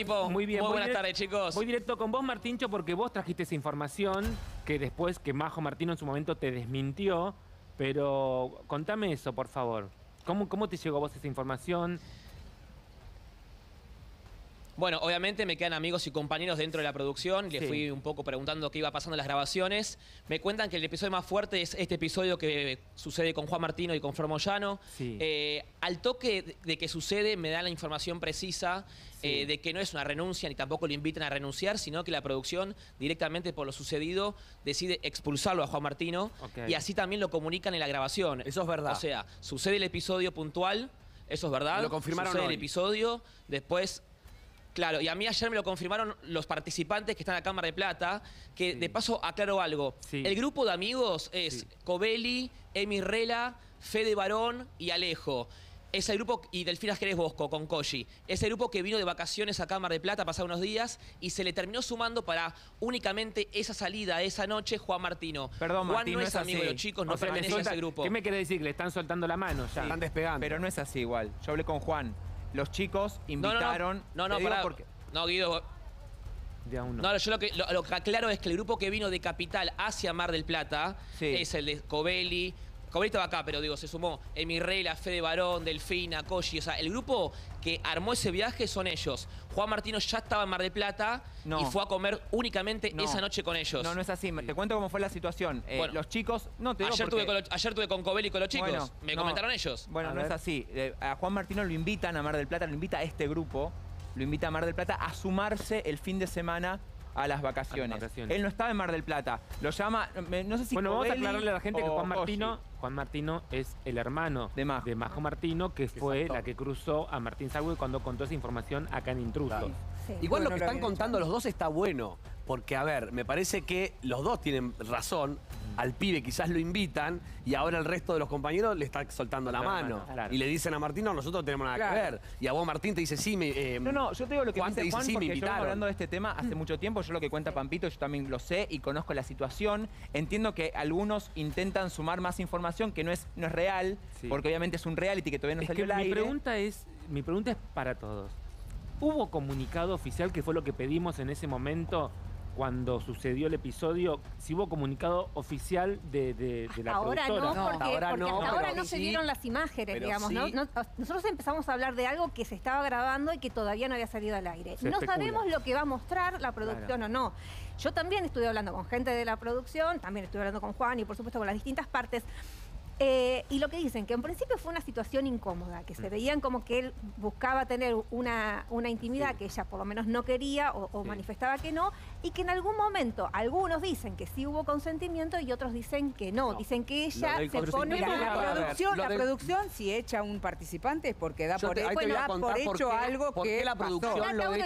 Equipo, muy bien. Buenas tardes, chicos. Voy directo con vos, Martincho, porque vos trajiste esa información que después que Majo Martino en su momento te desmintió, pero contame eso, por favor. ¿Cómo te llegó a vos esa información? Bueno, obviamente me quedan amigos y compañeros dentro de la producción. Les fui un poco preguntando qué iba pasando en las grabaciones. Me cuentan que el episodio más fuerte es este episodio que sucede con Juan Martino y con Flor Moyano. Sí. Al toque de que sucede me da la información precisa de que no es una renuncia ni tampoco lo invitan a renunciar, sino que la producción directamente por lo sucedido decide expulsarlo a Juan Martino y así también lo comunican en la grabación. Eso es verdad. O sea, sucede el episodio puntual, eso es verdad. Lo confirmaron hoy. Sucede el episodio, después... Claro, y a mí ayer me lo confirmaron los participantes que están en la Cámara de Plata, que de paso aclaro algo. Sí. El grupo de amigos es Cobelli, Emi Rela, Fede Barón y Alejo. Ese grupo, y Delfina Jerez Bosco con Koshi. Ese grupo que vino de vacaciones a Cámara de Plata, pasado unos días, y se le terminó sumando para únicamente esa salida, esa noche, Juan Martino. Perdón, Juan Martín, no es amigo de los chicos, no pertenece a ese grupo. ¿Qué me quiere decir? Le están soltando la mano ya. Sí. Están despegando. Pero no es así igual. Yo hablé con Juan. Los chicos invitaron... No, Guido... No, yo lo que aclaro es que el grupo que vino de Capital hacia Mar del Plata es el de Cobelli. Cobelli estaba acá, pero digo, se sumó Emi Rela, Fede Barón, Delfina, Koshi. O sea, el grupo que armó ese viaje son ellos. Juan Martino ya estaba en Mar del Plata y fue a comer únicamente esa noche con ellos. No, no es así. Te cuento cómo fue la situación. Bueno, los chicos... No, te digo ayer tuve con Cobelli y con los chicos. Bueno, me comentaron ellos. Bueno, no es así. A Juan Martino lo invitan a Mar del Plata, lo invita a este grupo, lo invita a Mar del Plata a sumarse el fin de semana a las vacaciones. Él no estaba en Mar del Plata. Lo llama... No sé si... Bueno, Cobelli, vamos a aclararle a la gente que Juan Martino es el hermano de Majo Martino, que fue la que cruzó a Martín Salguer cuando contó esa información acá en Intruso. Claro. Sí. Igual lo que están contando los dos está bueno, porque, a ver, me parece que los dos tienen razón. Al pibe quizás lo invitan y ahora el resto de los compañeros le está soltando la mano. Claro. Y le dicen a Martín, no, nosotros no tenemos nada que ver. Y a vos, Martín, te dice, sí, me... yo te digo lo que Juan dice Juan, sí, porque yo vengo hablando de este tema hace mucho tiempo. Yo lo que cuenta Pampito, yo también lo sé y conozco la situación. Entiendo que algunos intentan sumar más información que no es real, porque obviamente es un reality que todavía no salió al aire. Mi pregunta es para todos. ¿Hubo comunicado oficial, que fue lo que pedimos en ese momento cuando sucedió el episodio? Si hubo comunicado oficial de la productora. Hasta ahora no se dieron las imágenes, digamos. Sí. Nosotros empezamos a hablar de algo que se estaba grabando y que todavía no había salido al aire. No sabemos lo que va a mostrar la producción o no. Yo también estuve hablando con gente de la producción, también estuve hablando con Juan y por supuesto con las distintas partes. Y lo que dicen, que en principio fue una situación incómoda, que se veían como que él buscaba tener una intimidad que ella por lo menos no quería o manifestaba que no, y que en algún momento algunos dicen que sí hubo consentimiento y otros dicen que no. Dicen que ella se pone... La producción si echa a un participante es porque da por hecho algo que la producción lo echa. Lo que me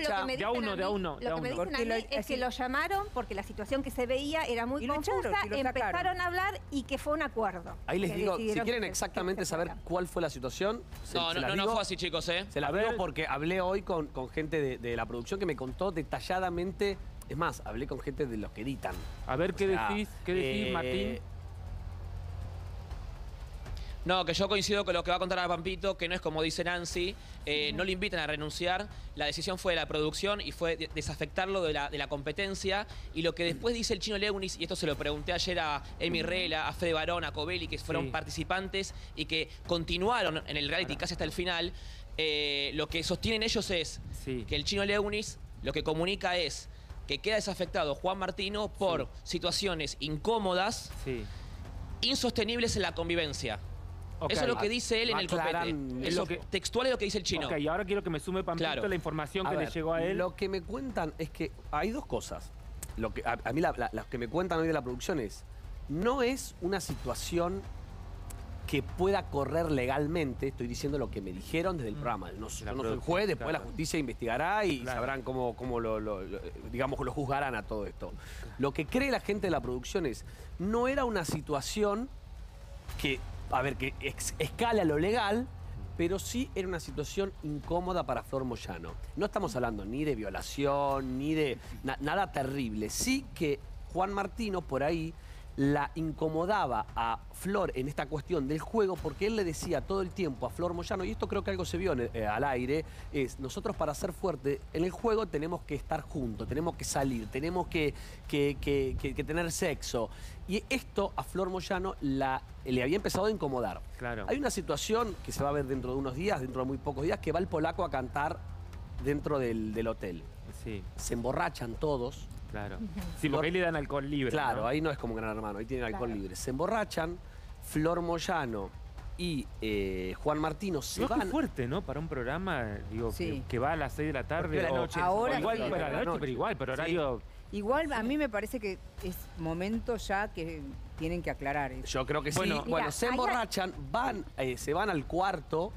dicen a mí es que lo llamaron porque la situación que se veía era muy confusa, empezaron a hablar y que fue un acuerdo. Ahí les digo, si quieren exactamente saber cuál fue la situación... No fue así, chicos, ¿eh? Se la veo porque hablé hoy con gente de la producción que me contó detalladamente... Es más, hablé con gente de los que editan. A ver, ¿qué decís, Martín? No, que yo coincido con lo que va a contar a Pampito, que no es como dice Nancy, no le invitan a renunciar. La decisión fue de la producción y fue desafectarlo de la competencia. Y lo que después dice el chino Leonis, y esto se lo pregunté ayer a Emi Rela, a Fede Barón, a Cobelli, que fueron participantes y que continuaron en el reality casi hasta el final, lo que sostienen ellos es que el chino Leonis lo que comunica es que queda desafectado Juan Martino por situaciones incómodas, insostenibles en la convivencia. Eso es lo que dice él en el copete. Textual es lo que dice el chino. Y ahora quiero que me sume Pampito la información que le llegó a él. Lo que me cuentan es que hay dos cosas. A mí las que me cuentan hoy de la producción es... No es una situación que pueda correr legalmente. Estoy diciendo lo que me dijeron desde el programa. No soy juez, después la justicia investigará y sabrán cómo lo juzgarán a todo esto. Lo que cree la gente de la producción es... No era una situación que... A ver, que escala lo legal, pero sí era una situación incómoda para Flor Moyano. No estamos hablando ni de violación, ni de nada terrible. Sí que Juan Martino por ahí la incomodaba a Flor en esta cuestión del juego, porque él le decía todo el tiempo a Flor Moyano, y esto creo que algo se vio al aire, es nosotros para ser fuerte en el juego tenemos que estar juntos, tenemos que salir, tenemos que tener sexo. Y esto a Flor Moyano le había empezado a incomodar. Claro. Hay una situación que se va a ver dentro de unos días, dentro de muy pocos días, que va el polaco a cantar dentro del hotel. Sí. Se emborrachan todos. Claro. Sí, porque ahí le dan alcohol libre. Claro, ¿no? Ahí no es como Gran Hermano, ahí tienen alcohol libre. Se emborrachan, Flor Moyano y Juan Martino se van... Es fuerte, ¿no? Para un programa, digo, sí, que va a las 6 de la tarde. De la noche. Ahora igual, sí, para la noche, pero igual, pero horario... Sí. Igual a mí me parece que es momento ya que tienen que aclarar. Yo creo que sí. Bueno, mira, se emborrachan, van, se van al cuarto...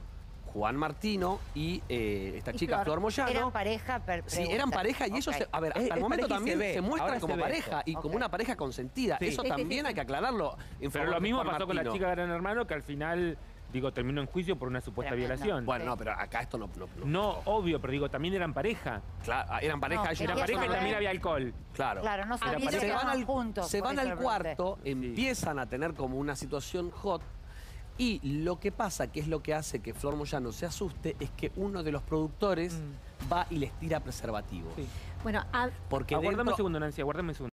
Juan Martino y esta chica Flor Moyano. Eran pareja, sí, eran pareja y okay, ellos, a ver, hasta el momento también se muestran como pareja y okay, como una pareja consentida. Sí. Eso también hay que aclarlarlo. Pero lo mismo pasó con la chica Gran Hermano, que al final, digo, terminó en juicio por una supuesta violación. No. Bueno, no, pero acá esto no, obvio, pero digo, también eran pareja. Claro, eran pareja. No, ellos eran pareja y también había alcohol. Claro. Claro, no sabían que estaban juntos. Se van al cuarto, empiezan a tener como una situación hot. Y lo que pasa, que es lo que hace que Flor Moyano se asuste, es que uno de los productores va y les tira preservativos. Sí. Bueno, porque aguardame un segundo, Nancy, aguardame un segundo.